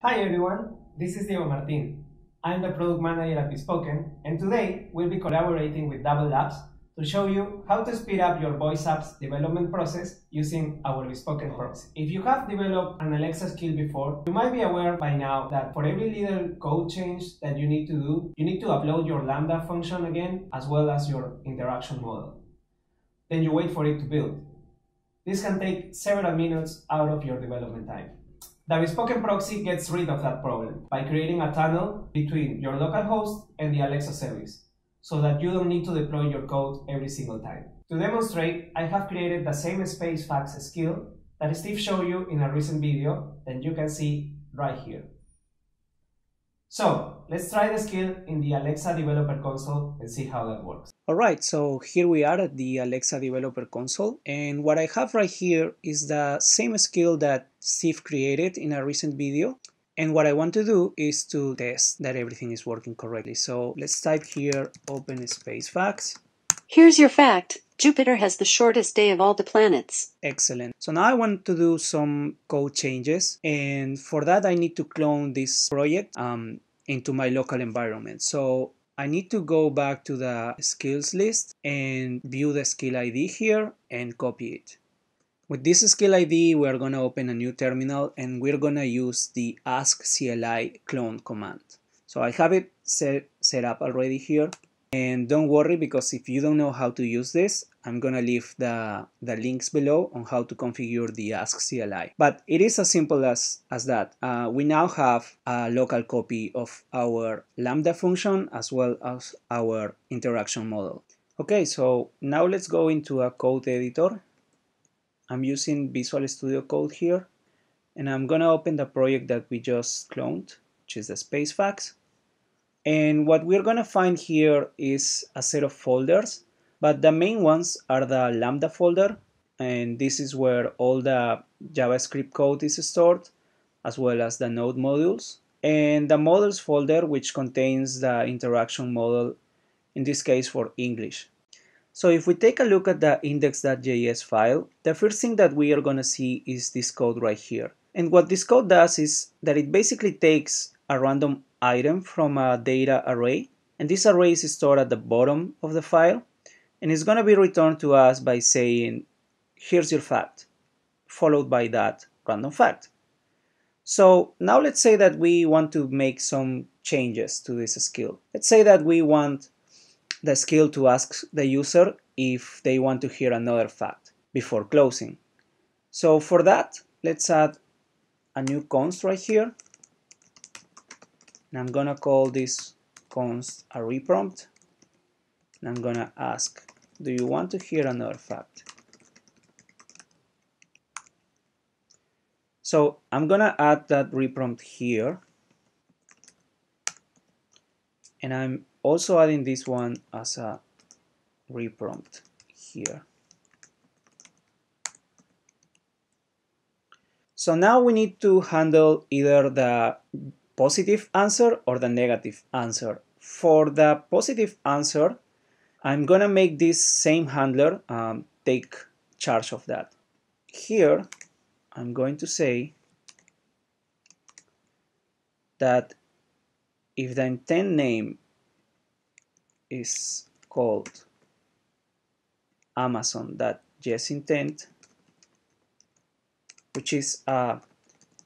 Hi everyone, this is Diego Martín. I'm the product manager at Bespoken, and today we'll be collaborating with Dabble Labs to show you how to speed up your voice app's development process using our Bespoken proxy. If you have developed an Alexa skill before, you might be aware by now that for every little code change that you need to do, you need to upload your Lambda function again as well as your interaction model. Then you wait for it to build. This can take several minutes out of your development time. The Bespoken proxy gets rid of that problem by creating a tunnel between your local host and the Alexa service, so that you don't need to deploy your code every single time. To demonstrate, I have created the same Space Facts skill that Steve showed you in a recent video that you can see right here. So let's try the skill in the Alexa Developer Console and see how that works. Alright, so here we are at the Alexa Developer Console, and what I have right here is the same skill that Steve created in a recent video, and what I want to do is to test that everything is working correctly. So let's type here open Space Facts. Here's your fact. Jupiter has the shortest day of all the planets. Excellent. So now I want to do some code changes, and for that I need to clone this project into my local environment. So I need to go back to the skills list and view the skill ID here and copy it. With this skill ID, we're going to open a new terminal and we're going to use the ask CLI clone command. So I have it set up already here. And don't worry, because if you don't know how to use this, I'm gonna leave the links below on how to configure the Ask CLI. But it is as simple as that. We now have a local copy of our Lambda function as well as our interaction model. Okay, so now let's go into a code editor. I'm using Visual Studio Code here, and I'm gonna open the project that we just cloned, which is the Space Facts. And what we're going to find here is a set of folders, but the main ones are the Lambda folder, and this is where all the JavaScript code is stored, as well as the node modules, and the models folder, which contains the interaction model, in this case for English. So if we take a look at the index.js file, the first thing that we are going to see is this code right here. And what this code does is that it basically takes a random item from a data array, and this array is stored at the bottom of the file, and it's going to be returned to us by saying here's your fact, followed by that random fact. So now let's say that we want to make some changes to this skill. Let's say that we want the skill to ask the user if they want to hear another fact before closing. So for that, let's add a new const right here. And I'm gonna call this const a reprompt, and I'm gonna ask, do you want to hear another fact? So I'm gonna add that reprompt here, and I'm also adding this one as a reprompt here. So now we need to handle either the positive answer or the negative answer. For the positive answer, I'm gonna make this same handler take charge of that. Here, I'm going to say that if the intent name is called Amazon.yes intent, which is a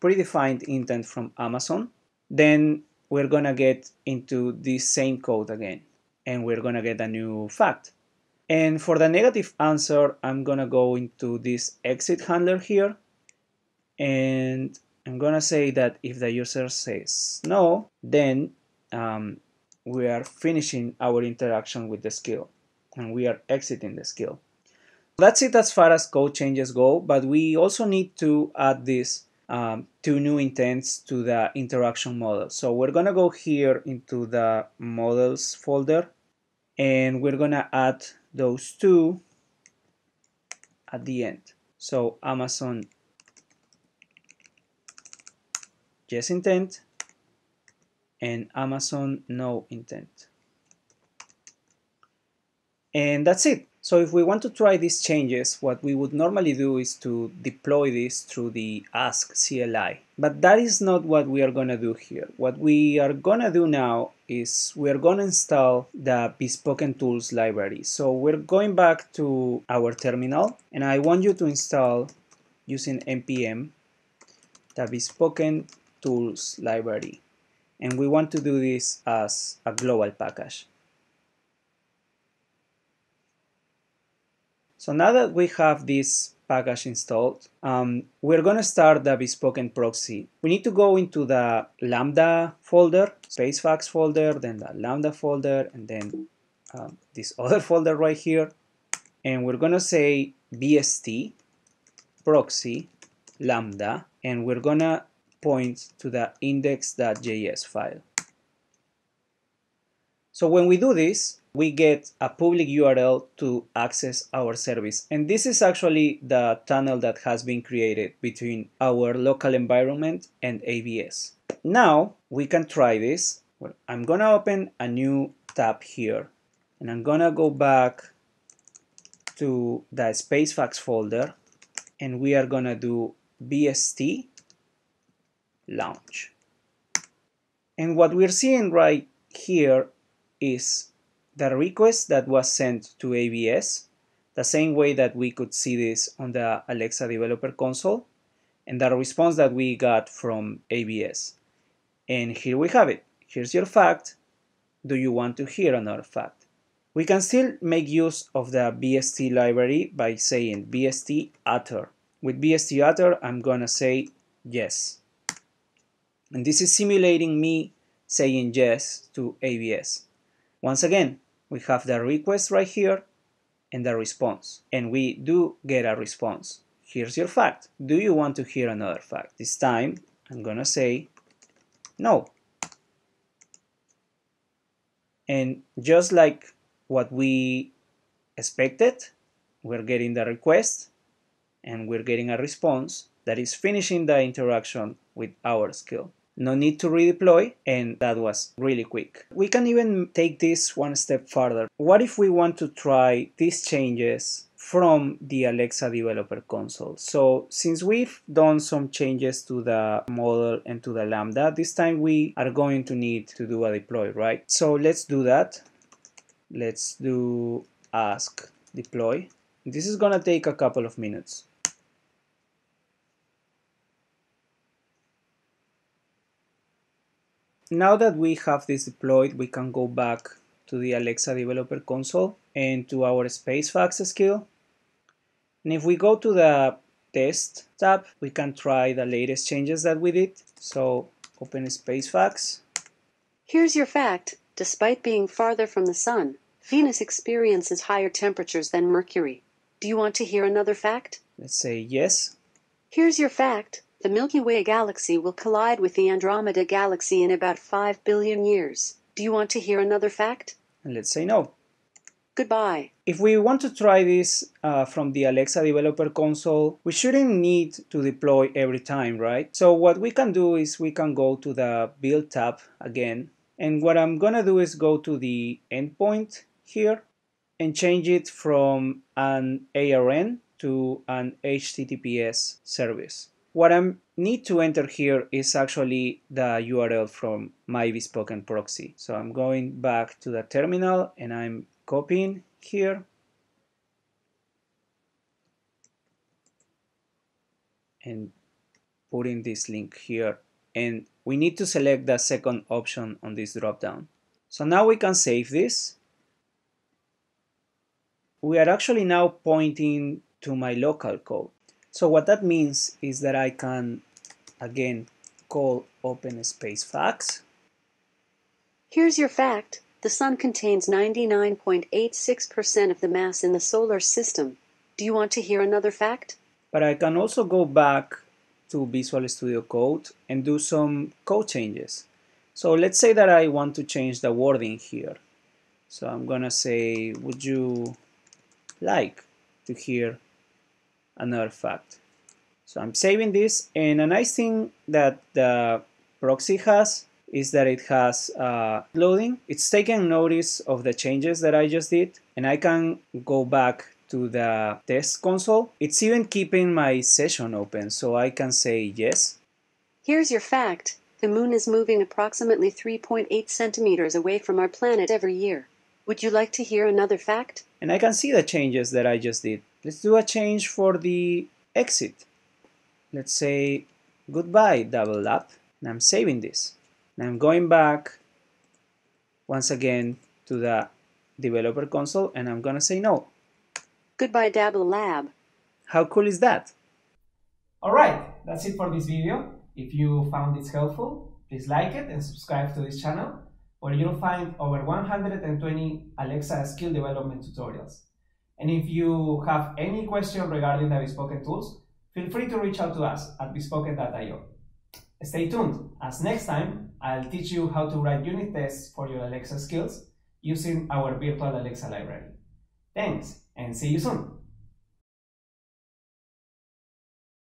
predefined intent from Amazon, then we're gonna get into this same code again, and we're gonna get a new fact. And for the negative answer, I'm gonna go into this exit handler here, and I'm gonna say that if the user says no, then we are finishing our interaction with the skill, and we are exiting the skill. That's it as far as code changes go, but we also need to add this two new intents to the interaction model. So we're gonna go here into the models folder, and we're gonna add those two at the end. So Amazon yes intent and Amazon no intent. And that's it. So if we want to try these changes, what we would normally do is to deploy this through the Ask CLI. But that is not what we are going to do here. What we are going to do now is we are going to install the Bespoken Tools library. So we're going back to our terminal, and I want you to install using npm the Bespoken Tools library. And we want to do this as a global package. So now that we have this package installed, we're going to start the Bespoken proxy. We need to go into the Lambda folder, Space Facts folder, then the Lambda folder, and then this other folder right here. And we're going to say BST proxy Lambda, and we're going to point to the index.js file. So when we do this, we get a public URL to access our service. And this is actually the tunnel that has been created between our local environment and AWS. Now we can try this. Well, I'm going to open a new tab here, and I'm going to go back to the Space Facts folder, and we are going to do BST launch. And what we're seeing right here is the request that was sent to AWS, the same way that we could see this on the Alexa Developer Console, and the response that we got from AWS. And here we have it. Here's your fact. Do you want to hear another fact? We can still make use of the BST library by saying BST utter. With BST utter, I'm gonna say yes. And this is simulating me saying yes to AWS. Once again, we have the request right here and the response, and we do get a response. Here's your fact. Do you want to hear another fact? This time, I'm gonna say no. And just like what we expected, we're getting the request and we're getting a response that is finishing the interaction with our skill. No need to redeploy, and that was really quick. We can even take this one step further. What if we want to try these changes from the Alexa Developer Console? So since we've done some changes to the model and to the Lambda, this time we are going to need to do a deploy, right? So let's do that. Let's do ask deploy. This is gonna take a couple of minutes. Now that we have this deployed, we can go back to the Alexa Developer Console and to our Space Facts skill. And if we go to the Test tab, we can try the latest changes that we did. So open Space Facts. Here's your fact. Despite being farther from the sun, Venus experiences higher temperatures than Mercury. Do you want to hear another fact? Let's say yes. Here's your fact. The Milky Way galaxy will collide with the Andromeda galaxy in about 5 billion years. Do you want to hear another fact? And let's say no. Goodbye. If we want to try this from the Alexa Developer Console, we shouldn't need to deploy every time, right? So what we can do is we can go to the Build tab again. And what I'm going to do is go to the endpoint here and change it from an ARN to an HTTPS service. What I need to enter here is actually the URL from my Bespoken proxy. So I'm going back to the terminal and I'm copying here. And putting this link here. And we need to select the second option on this dropdown. So now we can save this. We are actually now pointing to my local code. So what that means is that I can, again, call open space facts. Here's your fact. The sun contains 99.86% of the mass in the solar system. Do you want to hear another fact? But I can also go back to Visual Studio Code and do some code changes. So let's say that I want to change the wording here. So I'm gonna say, would you like to hear another fact? So I'm saving this, and a nice thing that the proxy has is that it has loading. It's taken notice of the changes that I just did, and I can go back to the test console. It's even keeping my session open, so I can say yes. Here's your fact. The moon is moving approximately 3.8 centimeters away from our planet every year. Would you like to hear another fact? And I can see the changes that I just did. Let's do a change for the exit. Let's say goodbye, Double Lab. And I'm saving this. And I'm going back once again to the developer console, and I'm gonna say no. Goodbye, Dabble Lab. How cool is that? All right, that's it for this video. If you found this helpful, please like it and subscribe to this channel, where you'll find over 120 Alexa skill development tutorials. And if you have any question regarding the Bespoken tools, feel free to reach out to us at bespoken.io. Stay tuned, as next time I'll teach you how to write unit tests for your Alexa skills using our virtual Alexa library. Thanks, and see you soon!